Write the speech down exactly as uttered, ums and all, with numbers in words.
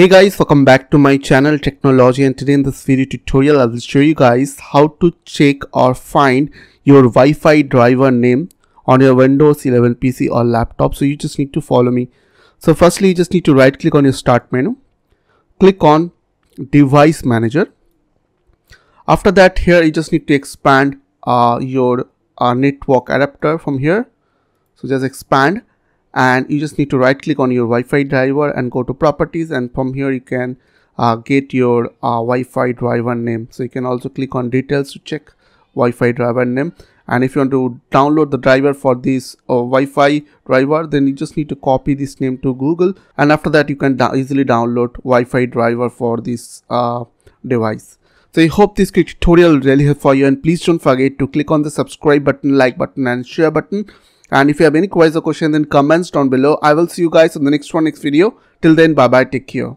Hey guys, welcome back to my channel Technology, and today in this video tutorial I will show you guys how to check or find your Wi-Fi driver name on your Windows eleven P C or laptop. So you just need to follow me. So firstly, you just need to right click on your start menu, click on device manager. After that, here you just need to expand uh, your uh, network adapter from here. So just expand, and you just need to right click on your Wi-Fi driver and go to properties, and from here you can uh, get your uh, Wi-Fi driver name. So you can also click on details to check Wi-Fi driver name, and if you want to download the driver for this uh, Wi-Fi driver, then you just need to copy this name to Google, and after that you can do easily download Wi-Fi driver for this uh, device. So I hope this quick tutorial really helpful for you, and please don't forget to click on the subscribe button, like button and share button. And if you have any queries or questions, then comments down below. I will see you guys in the next one, next video. Till then, bye bye, take care.